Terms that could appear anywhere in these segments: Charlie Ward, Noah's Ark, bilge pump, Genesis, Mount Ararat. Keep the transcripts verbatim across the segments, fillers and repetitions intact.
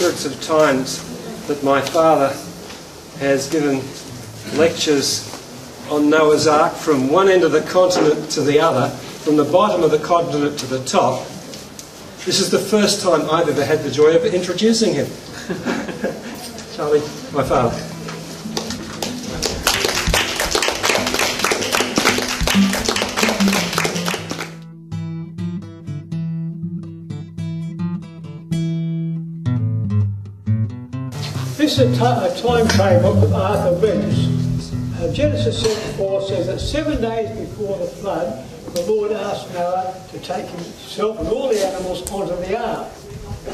hundreds of times that my father has given lectures on Noah's Ark from one end of the continent to the other, from the bottom of the continent to the top. This is the first time I've ever had the joy of introducing him. Charlie, my father. This is a, a time frame of Arthur Wimps. Uh, Genesis six four says that seven days before the flood, the Lord asked Noah to take himself and all the animals onto the ark.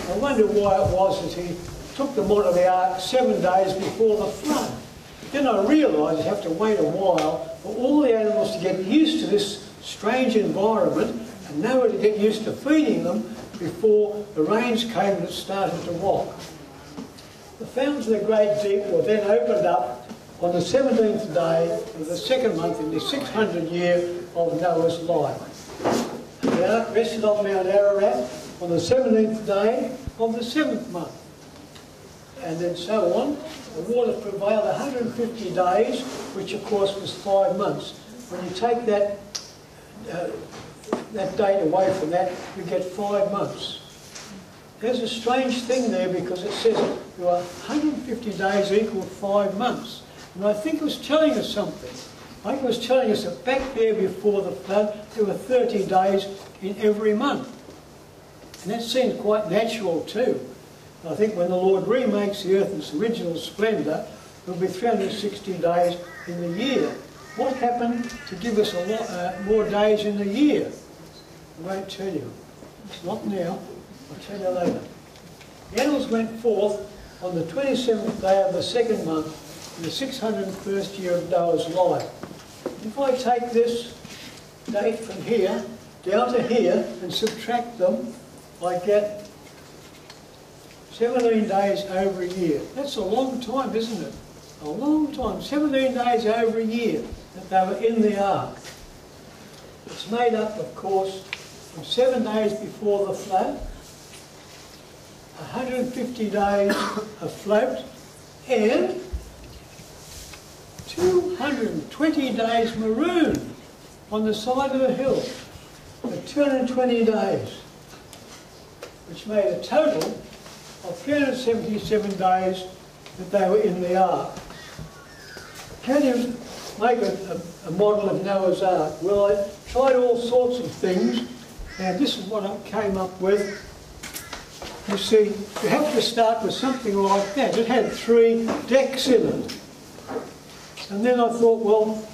I wonder why it was that he took them onto the ark seven days before the flood. Then I realised you have to wait a while for all the animals to get used to this strange environment and Noah to get used to feeding them before the rains came and it started to rock. The fountains of the great deep were then opened up on the seventeenth day of the second month in the six hundredth year of Noah's life. The ark rested on Mount Ararat on the seventeenth day of the seventh month. And then so on. The waters prevailed one hundred fifty days, which of course was five months. When you take that, uh, that date away from that, you get five months. There's a strange thing there because it says you are one hundred fifty days equal five months. And I think it was telling us something. I think it was telling us that back there before the flood, there were thirty days in every month. And that seems quite natural too. I think when the Lord remakes the earth in its original splendour, there will be three hundred sixty days in the year. What happened to give us a lot uh, more days in the year? I won't tell you. Not now. I'll tell you later. The animals went forth on the twenty-seventh day of the second month, in the six hundred first year of Noah's life. If I take this date from here down to here and subtract them, I get seventeen days over a year. That's a long time, isn't it? A long time. seventeen days over a year that they were in the ark. It's made up, of course, from seven days before the flood, one hundred fifty days afloat, and two hundred twenty days marooned on the side of a hill. For two hundred twenty days, which made a total of three hundred seventy-seven days that they were in the ark. Can you make a, a, a model of Noah's Ark? Well, I tried all sorts of things, and this is what I came up with. You see, you have to start with something like that. It had three decks in it. And then I thought, well,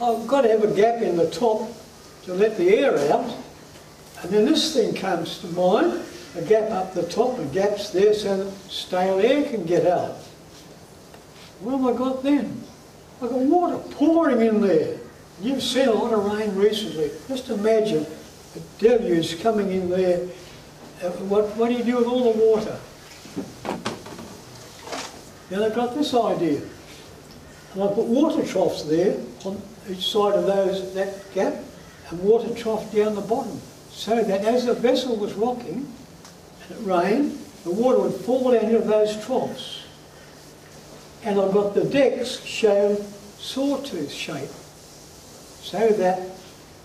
I've got to have a gap in the top to let the air out. And then this thing comes to mind. A gap up the top, a gap's there so that stale air can get out. What have I got then? I've got water pouring in there. You've seen a lot of rain recently. Just imagine a deluge coming in there. Uh, what, what do you do with all the water? Now they've got this idea. And I put water troughs there on each side of those that gap and water trough down the bottom so that as the vessel was rocking, it rained, the water would fall down into those troughs. And I've got the decks shown sawtooth shape. So that,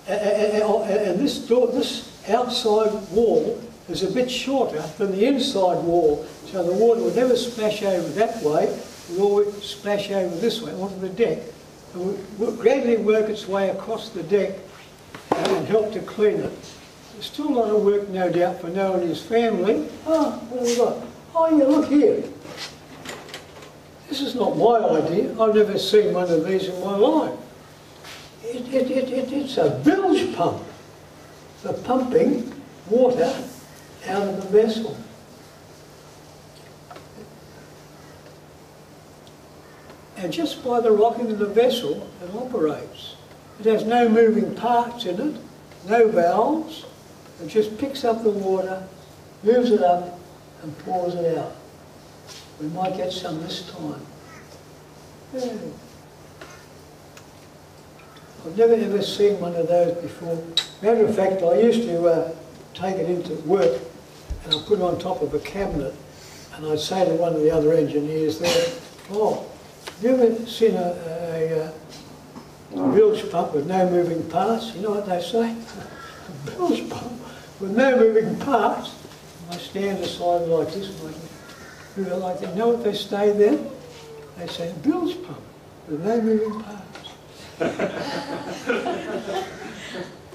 uh, uh, uh, uh, and this, door, this outside wall is a bit shorter than the inside wall, so the water would never splash over that way, it would always splash over this way onto the deck. It would gradually work its way across the deck and help to clean it. There's still a lot of work, no doubt, for Noah and his family. Oh, what have we got? Oh, yeah, look here. This is not my idea. I've never seen one of these in my life. It, it, it, it, it's a bilge pump for pumping water out of the vessel. And just by the rocking of the vessel, it operates. It has no moving parts in it, no valves. It just picks up the water, moves it up, and pours it out. We might get some this time. Yeah. I've never ever seen one of those before. Matter of fact, I used to uh, take it into work and I put it on top of a cabinet and I'd say to one of the other engineers there, oh, have you ever seen a, a, a bilge pump with no moving parts? You know what they say? A bilge pump with no moving parts. And I stand aside like this, and I do it like that. You know what they say then? They say, bilge pump with no moving parts.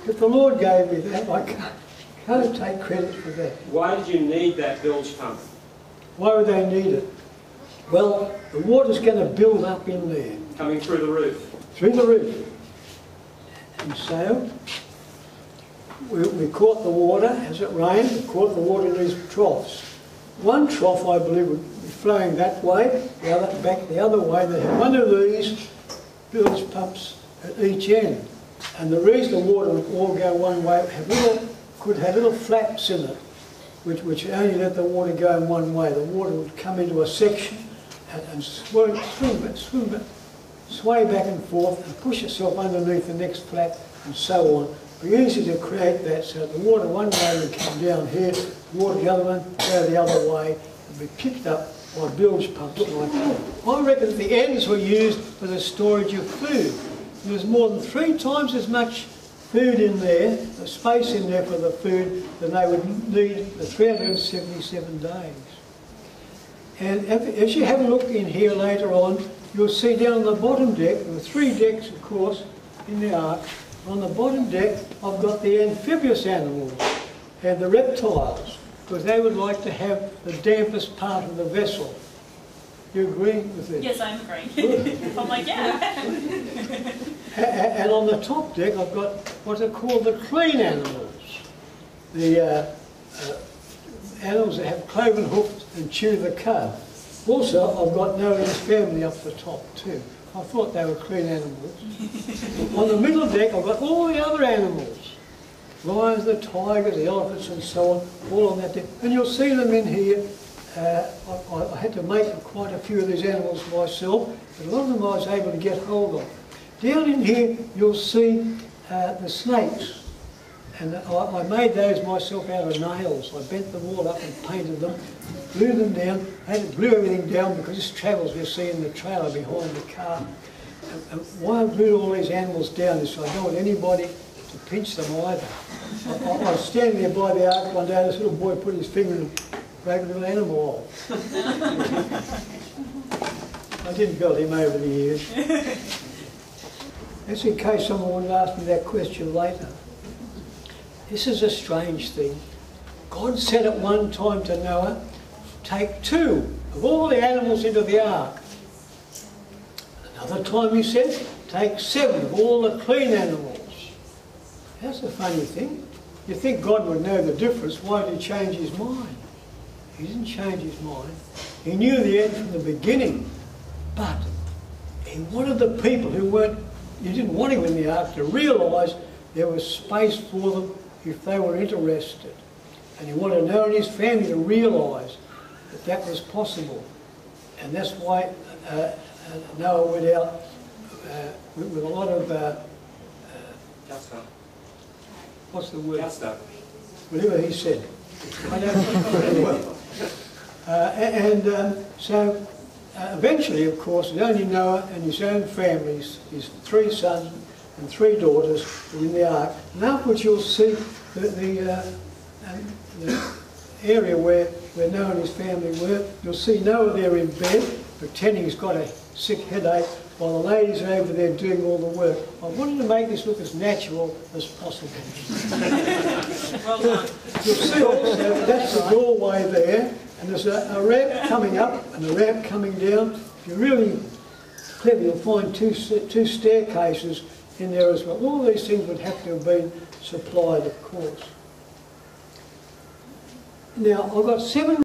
If the Lord gave me that, I can't, can't take credit for that. Why did you need that bilge pump? Why would they need it? Well, the water's going to build up in there. Coming through the roof. Through the roof. And so, we, we caught the water as it rained, we caught the water in these troughs. One trough, I believe, would be flowing that way, the other back the other way. They had one of these bilge pumps at each end. And the reason the water would all go one way, have little, could have little flaps in it, which, which only let the water go in one way. The water would come into a section and, and swim, swim it, swim it, sway back and forth and push itself underneath the next flap and so on. It would be easy to create that so that the water one way would come down here, the water the other one, go the other way, and be picked up by bilge pumps like that. I reckon the ends were used for the storage of food. There was more than three times as much food in there, the space in there for the food, than they would need for three hundred seventy-seven days. And as you have a look in here later on, you'll see down on the bottom deck, there were three decks of course in the ark. On the bottom deck I've got the amphibious animals and the reptiles, because they would like to have the dampest part of the vessel. You agree with it? Yes, I'm agreeing. I'm like, yeah. And on the top deck, I've got what are called the clean animals. The uh, uh, animals that have cloven hoofs and chew the cud. Also, I've got Noah's family up the top too. I thought they were clean animals. On the middle deck, I've got all the other animals. Lions, the tigers, the elephants and so on, all on that deck. And you'll see them in here. Uh, I, I had to make quite a few of these animals myself, but a lot of them I was able to get hold of. Down in here you'll see uh, the snakes, and I, I made those myself out of nails. I bent them all up and painted them, blew them down. I had to glue everything down because this travels you see in the trailer behind the car. And, and why I glued all these animals down is so I don't want anybody to pinch them either. I, I, I was standing there by the ark one day and this little boy put his finger in broke a little animal off. I didn't build him over the years. That's in case someone would ask me that question later. This is a strange thing. God said at one time to Noah, take two of all the animals into the ark. Another time he said, take seven of all the clean animals. That's the funny thing. You think God would know the difference, why did he change his mind? He didn't change his mind. He knew the end from the beginning. But he wanted the people who weren't, you didn't want him in the ark to realise there was space for them if they were interested. And he wanted Noah and his family to realise that that was possible. And that's why uh, Noah went out uh, with, with a lot of... Uh, uh, Gusto. What's the word? Gusto. Whatever he said. I don't know very well. Uh, and um, so uh, eventually, of course, it's only Noah and his own family, his three sons and three daughters were in the ark. And afterwards you'll see the, the, uh, um, the area where, where Noah and his family were. You'll see Noah there in bed, pretending he's got a sick headache, while the ladies are over there doing all the work. I wanted to make this look as natural as possible. Well done. You'll see also, that's the doorway there, and there's a, a ramp coming up and a ramp coming down. If you're really clever, you'll find two, two staircases in there as well. All these things would have to have been supplied, of course. Now, I've got seven